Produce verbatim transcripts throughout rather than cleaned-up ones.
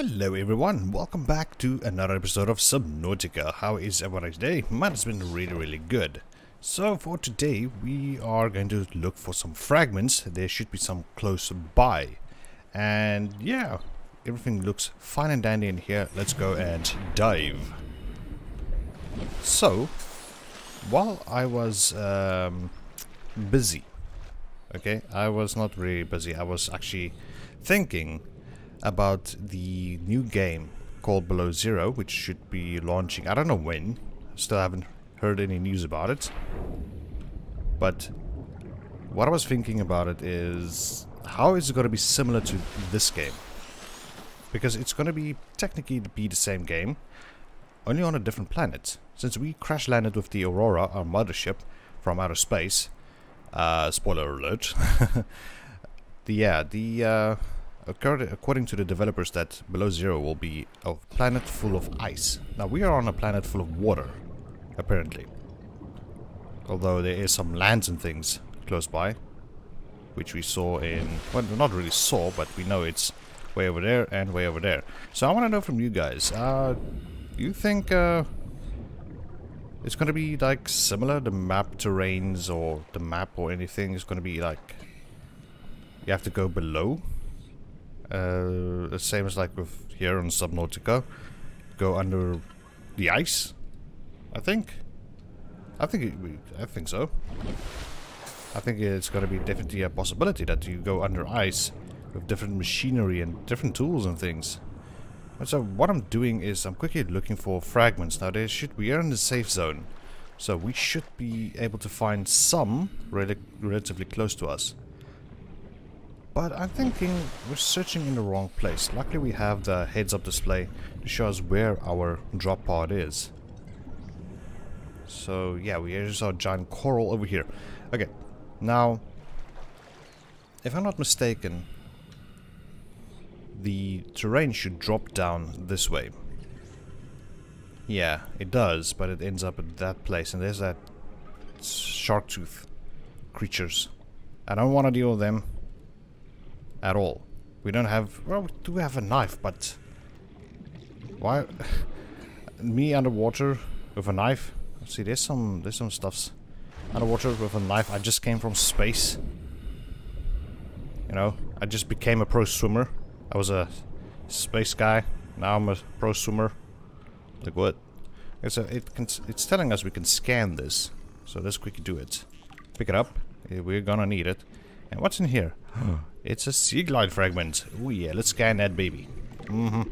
Hello everyone, welcome back to another episode of Subnautica. How is everyone today? Mine has been really really good. So for today we are going to look for some fragments. There should be some close by. And yeah, everything looks fine and dandy in here. Let's go and dive. So, while I was um, busy, okay, I was not really busy, I was actually thinking about the new game called Below Zero, which should be launching, I don't know when, still haven't heard any news about it, but what I was thinking about it is, how is it going to be similar to this game? Because it's going to be technically be the same game, only on a different planet. Since we crash landed with the Aurora, our mothership, from outer space, uh, spoiler alert, the, yeah, the uh, according to the developers that Below Zero will be a planet full of ice. Now we are on a planet full of water, apparently. Although there is some lands and things close by, which we saw in, well, not really saw, but we know it's way over there and way over there. So I want to know from you guys, uh, do you think uh, it's going to be like similar, the map terrains or the map or anything is going to be like, you have to go below? Uh, the same as like with here on Subnautica, go under the ice. I think. I think. It, I think so. I think it's going to be definitely a possibility that you go under ice with different machinery and different tools and things. And so what I'm doing is I'm quickly looking for fragments. Now there should we are in the safe zone, so we should be able to find some rel relatively close to us. But I'm thinking we're searching in the wrong place. Luckily we have the heads-up display to show us where our drop pod is. So yeah, we here's our giant coral over here. Okay, now, if I'm not mistaken, the terrain should drop down this way. Yeah, it does, but it ends up at that place, and there's that shark tooth creatures. I don't want to deal with them. At all. We don't have... Well, we do have a knife, but... Why... Me underwater with a knife? See, there's some... There's some stuffs. Underwater with a knife. I just came from space. You know, I just became a pro swimmer. I was a space guy. Now I'm a pro swimmer. Like what? Okay, so it can, it's telling us we can scan this. So let's quickly do it. Pick it up. We're gonna need it. And what's in here? It's a Seaglide fragment. Oh yeah, let's scan that baby. Mm-hmm.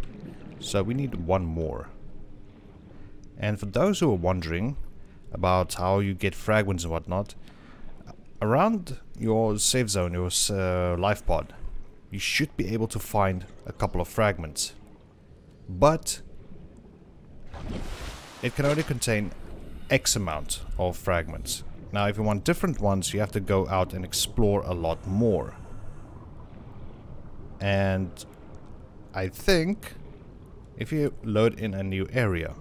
So we need one more. And for those who are wondering about how you get fragments and whatnot, around your safe zone, your uh, life pod, you should be able to find a couple of fragments. But it can only contain X amount of fragments. Now if you want different ones, you have to go out and explore a lot more. And I think if you load in a new area,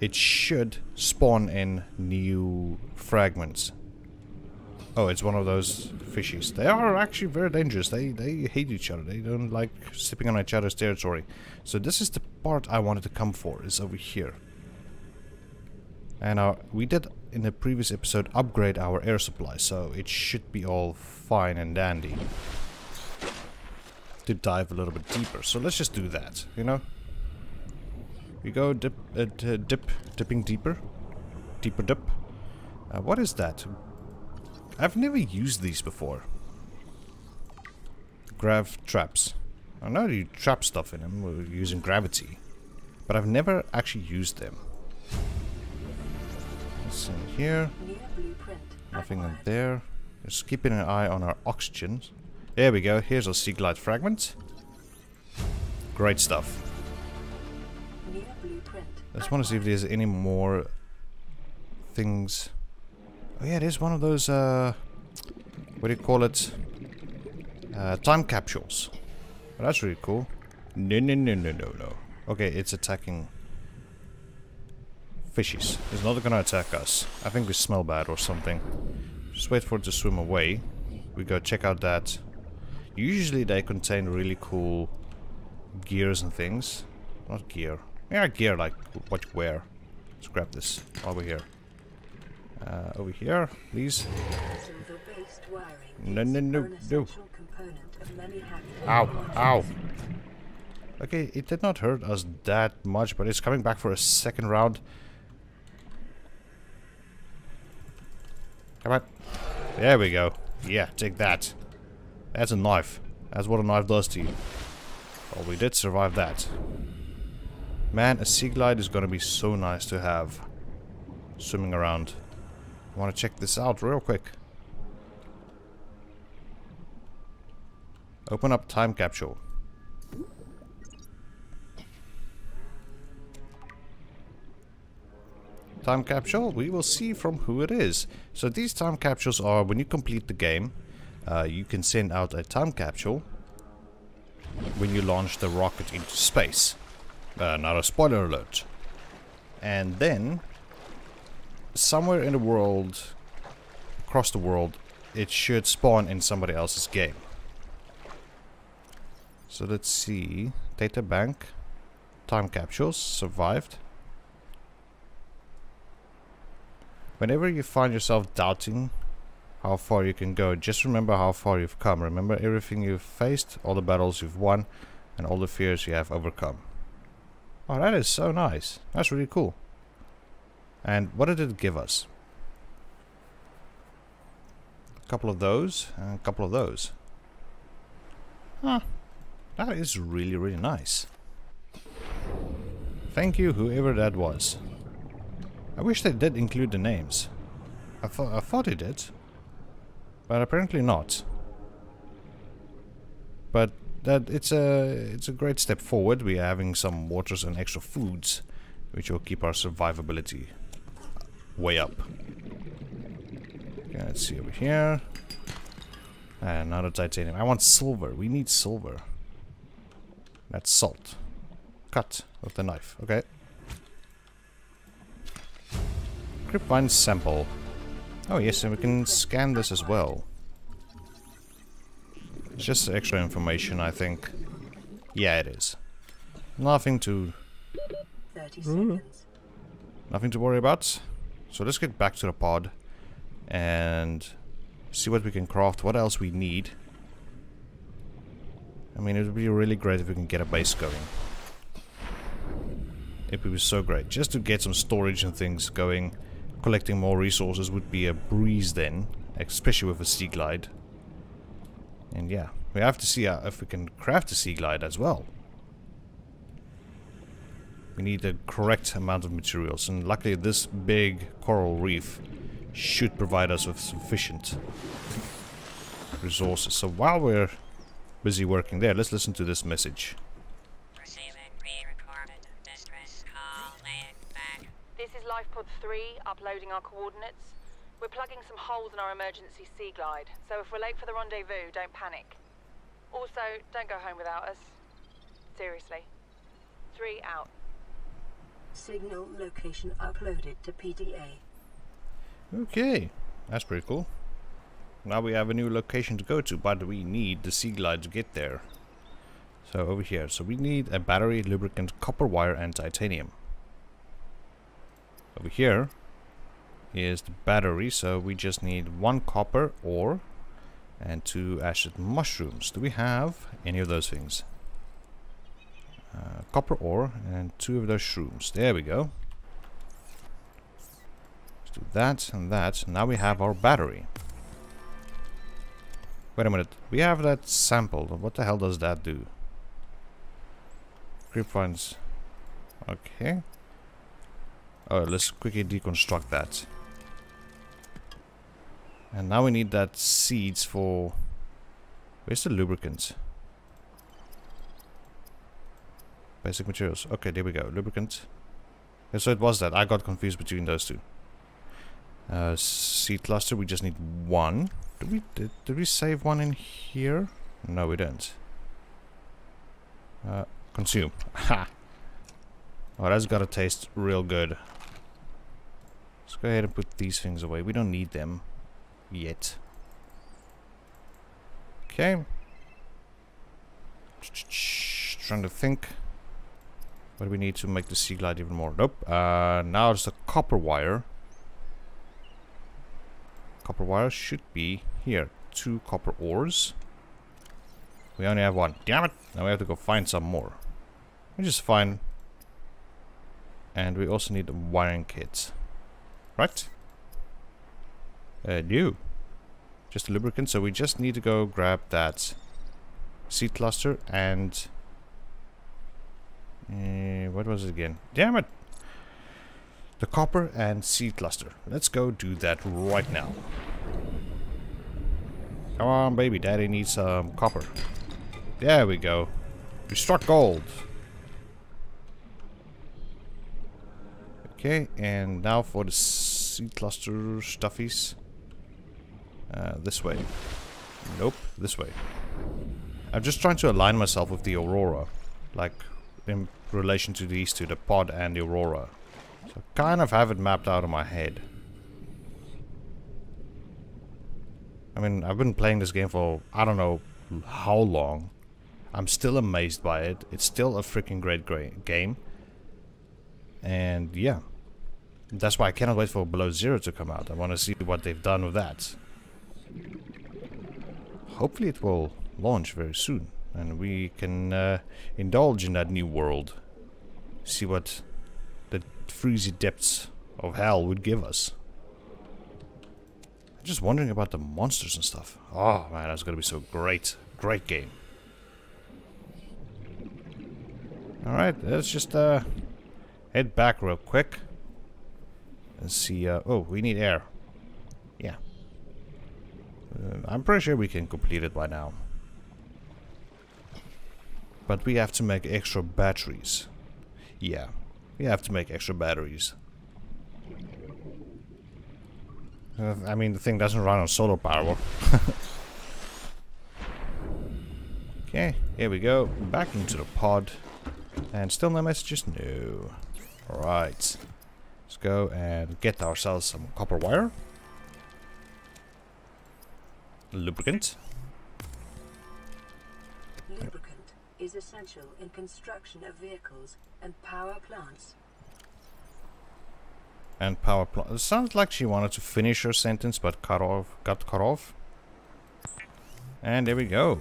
it should spawn in new fragments. Oh, it's one of those fishies. They are actually very dangerous. They, they hate each other. They don't like stepping on each other's territory. So this is the part I wanted to come for, is over here. And our, we did, in the previous episode, upgrade our air supply. So it should be all fine and dandy. To dive a little bit deeper, so let's just do that. You know, we go dip, uh, dip, dipping deeper, deeper dip. Uh, what is that? I've never used these before. Grav traps. I know you trap stuff in them using gravity, but I've never actually used them. What's in here? Nothing in there. Just keeping an eye on our oxygen. There we go, here's our Seaglide fragment. Great stuff. I just want to see if there's any more things. Oh yeah, there's one of those, uh, what do you call it? Uh, time capsules. Well, that's really cool. No, no, no, no, no, no. Okay, it's attacking fishies. It's not going to attack us. I think we smell bad or something. Just wait for it to swim away. We go check out that. Usually they contain really cool gears and things. Not gear. Yeah, gear, like what you wear. Let's grab this. Over here. Uh, over here, please. No, no, no, no. Ow, ow. Okay, it did not hurt us that much, but it's coming back for a second round. Come on. There we go. Yeah, take that. That's a knife. That's what a knife does to you. Well, we did survive that. Man, a Seaglide is gonna be so nice to have. Swimming around. I wanna check this out real quick. Open up Time Capsule. Time Capsule, we will see from who it is. So these time capsules are, when you complete the game, uh, you can send out a time capsule when you launch the rocket into space. Uh, not a spoiler alert. And then, somewhere in the world, across the world, it should spawn in somebody else's game. So let's see, data bank, time capsules, survived. Whenever you find yourself doubting how far you can go, just remember how far you've come. Remember everything you've faced, all the battles you've won, and all the fears you have overcome. Oh, that is so nice. That's really cool. And what did it give us? A couple of those, and a couple of those. Huh. That is really, really nice. Thank you, whoever that was. I wish they did include the names. I thought I thought it did, but apparently not. But that it's a it's a great step forward. We are having some waters and extra foods, which will keep our survivability way up. Okay, let's see over here. Ah, not a titanium. I want silver. We need silver. That's salt. Cut with the knife. Okay. Cryptine sample. Oh yes, and we can scan this as well. It's just extra information, I think. Yeah, it is. Nothing to... Mm. Nothing to worry about. So let's get back to the pod and see what we can craft, what else we need. I mean, it would be really great if we can get a base going. It would be so great. Just to get some storage and things going. Collecting more resources would be a breeze then, especially with a Seaglide. And yeah, we have to see if we can craft a Seaglide as well. We need the correct amount of materials, and luckily this big coral reef should provide us with sufficient resources. So while we're busy working there, let's listen to this message. Pod three, uploading our coordinates. We're plugging some holes in our emergency Seaglide, so if we're late for the rendezvous, don't panic. Also, don't go home without us. Seriously. Three out. Signal location uploaded to P D A. Okay, that's pretty cool. Now we have a new location to go to, but we need the Seaglide to get there. So over here, so we need a battery, lubricant, copper wire, and titanium. Over here is the battery, so we just need one copper ore and two acid mushrooms. Do we have any of those things? Uh, copper ore and two of those shrooms. There we go. Let's do that and that. Now we have our battery. Wait a minute. We have that sample. What the hell does that do? Grip finds. Okay. Oh, let's quickly deconstruct that. And now we need that seeds for... Where's the lubricant? Basic materials. Okay, there we go. Lubricant. Yeah, so it was that. I got confused between those two. Uh, seed cluster, we just need one. Did we, did, did we save one in here? No, we don't. Uh, consume. Ha! Oh, that's gotta taste real good. Let's go ahead and put these things away. We don't need them yet. Okay. trying to think what we need to make the Seaglide even more. Nope. Uh, now it's the copper wire. Copper wire should be here. Two copper ores. We only have one. Damn it! Now we have to go find some more. Which is fine. And we also need a wiring kit. Right? Uh, new. Just a lubricant. So we just need to go grab that seed cluster and... Uh, what was it again? Damn it! The copper and seed cluster. Let's go do that right now. Come on, baby. Daddy needs some um, copper. There we go. We struck gold. Okay, and now for the seed cluster stuffies. Uh, this way. Nope, this way. I'm just trying to align myself with the Aurora. Like, in relation to these two, the pod and the Aurora. So I kind of have it mapped out in my head. I mean, I've been playing this game for, I don't know how long. I'm still amazed by it. It's still a freaking great, great game. And yeah. That's why I cannot wait for Below Zero to come out. I want to see what they've done with that. Hopefully it will launch very soon. And we can uh, indulge in that new world. See what the freezy depths of hell would give us. I'm just wondering about the monsters and stuff. Oh man, that's going to be so great. Great game. Alright, let's just uh, head back real quick. And see, uh, oh, we need air. Yeah. Uh, I'm pretty sure we can complete it by now. But we have to make extra batteries. Yeah, we have to make extra batteries. Uh, I mean, the thing doesn't run on solar power. Okay, here we go. Back into the pod. And still no messages? No. Alright. Let's go and get ourselves some copper wire, lubricant. Lubricant is essential in construction of vehicles and power plants. And power plant. It sounds like she wanted to finish her sentence, but cut off. Got cut off. And there we go.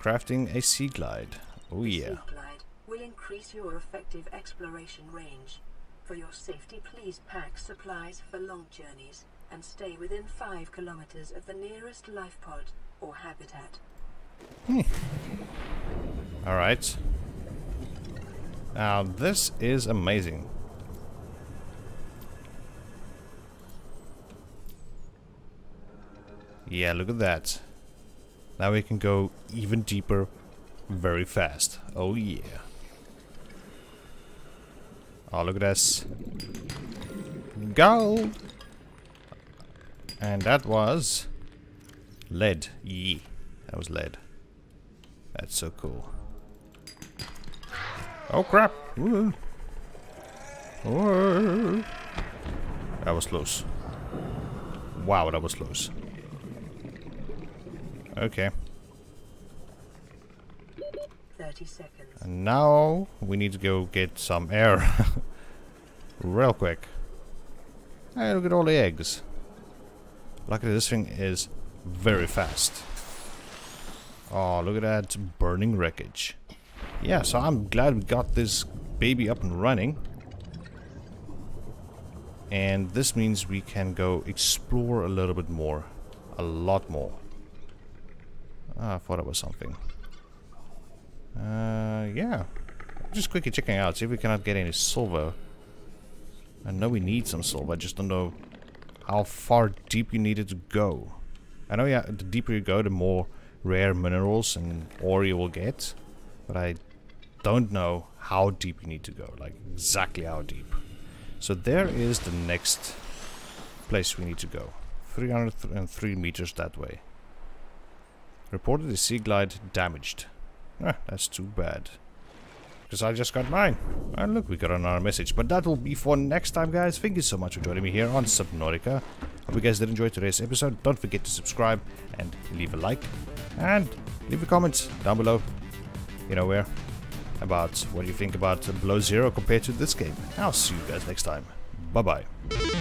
Crafting a Seaglide. Oh yeah. Will increase your effective exploration range. For your safety, please pack supplies for long journeys and stay within five kilometers of the nearest life pod or habitat. Hmm. All right. Now this is amazing. Yeah, look at that. Now we can go even deeper, very fast. Oh yeah. Oh, look at this. Gold! And that was... lead. Yeah. That was lead. That's so cool. Oh, crap! Ooh. Ooh. That was close. Wow, that was close. Okay. thirty seconds. And now we need to go get some air. Real quick. Hey, look at all the eggs. Luckily this thing is very fast. Oh, look at that burning wreckage. Yeah, so I'm glad we got this baby up and running. And this means we can go explore a little bit more. A lot more. Ah, I thought it was something. Uh, yeah. Just quickly checking out, see if we cannot get any silver. I know we need some silver, I just don't know how far deep you need it to go. I know, yeah, the deeper you go, the more rare minerals and ore you will get. But I don't know how deep you need to go, like exactly how deep. So there is the next place we need to go. three hundred three meters that way. Reported the Seaglide damaged. Ah, that's too bad. Because I just got mine. And look, we got another message. But that will be for next time, guys. Thank you so much for joining me here on Subnautica. Hope you guys did enjoy today's episode. Don't forget to subscribe and leave a like. And leave a comment down below. you know where, about what you think about Below Zero compared to this game. I'll see you guys next time. Bye bye.